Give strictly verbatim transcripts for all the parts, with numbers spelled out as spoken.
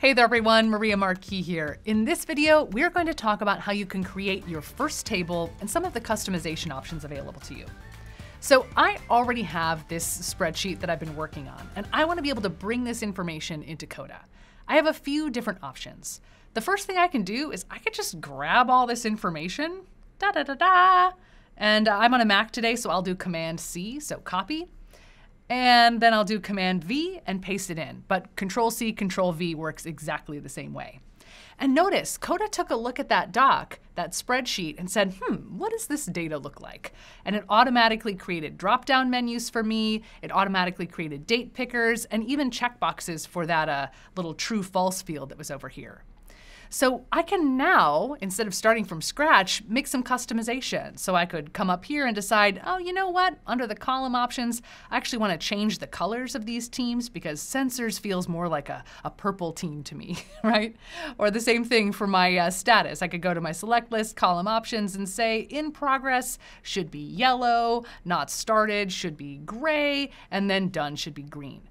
Hey there everyone, Maria Marquis here. In this video, we're going to talk about how you can create your first table and some of the customization options available to you. So I already have this spreadsheet that I've been working on, and I want to be able to bring this information into Coda. I have a few different options. The first thing I can do is I could just grab all this information, da da da da, and I'm on a Mac today, so I'll do Command C, so copy. And then I'll do Command V and paste it in. But Control C, Control V works exactly the same way. And notice, Coda took a look at that doc, that spreadsheet, and said, hmm, what does this data look like? And it automatically created drop-down menus for me, it automatically created date pickers, and even checkboxes for that uh, little true-false field that was over here. So I can now, instead of starting from scratch, make some customization. So I could come up here and decide, oh, you know what? Under the column options, I actually want to change the colors of these teams because sensors feels more like a, a purple team to me, right? Or the same thing for my uh, status. I could go to my select list, column options, and say in progress should be yellow, not started should be gray, and then done should be green.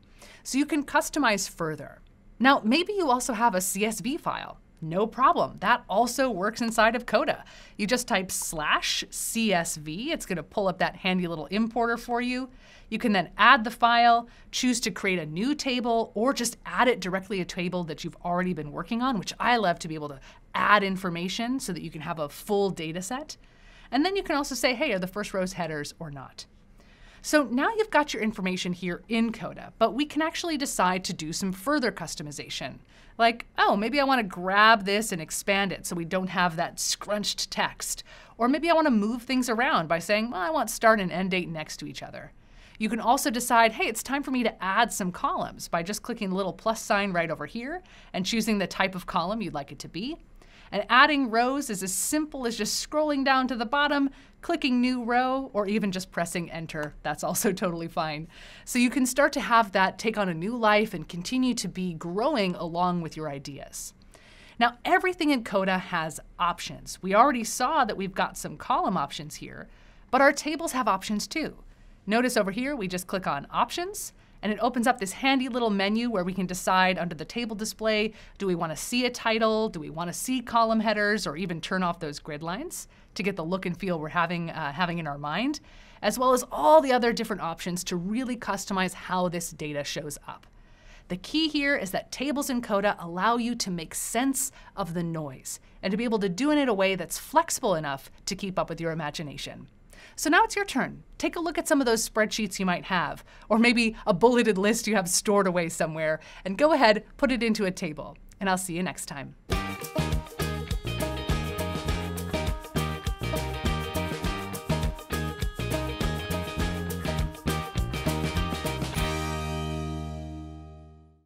So you can customize further. Now, maybe you also have a C S V file. No problem. That also works inside of Coda. You just type slash C S V. It's going to pull up that handy little importer for you. You can then add the file, choose to create a new table, or just add it directly to a table that you've already been working on, which I love to be able to add information so that you can have a full data set. And then you can also say, hey, are the first rows headers or not? So now you've got your information here in Coda, but we can actually decide to do some further customization. Like, oh, maybe I want to grab this and expand it so we don't have that scrunched text. Or maybe I want to move things around by saying, well, I want start and end date next to each other. You can also decide, hey, it's time for me to add some columns by just clicking the little plus sign right over here and choosing the type of column you'd like it to be. And adding rows is as simple as just scrolling down to the bottom, clicking new row, or even just pressing enter. That's also totally fine. So you can start to have that take on a new life and continue to be growing along with your ideas. Now, everything in Coda has options. We already saw that we've got some column options here, but our tables have options too. Notice over here, we just click on options, and it opens up this handy little menu where we can decide under the table display, do we want to see a title, do we want to see column headers, or even turn off those grid lines to get the look and feel we're having, uh, having in our mind, as well as all the other different options to really customize how this data shows up. The key here is that tables in Coda allow you to make sense of the noise and to be able to do it in a way that's flexible enough to keep up with your imagination. So now it's your turn. Take a look at some of those spreadsheets you might have, or maybe a bulleted list you have stored away somewhere, and go ahead, put it into a table. And I'll see you next time.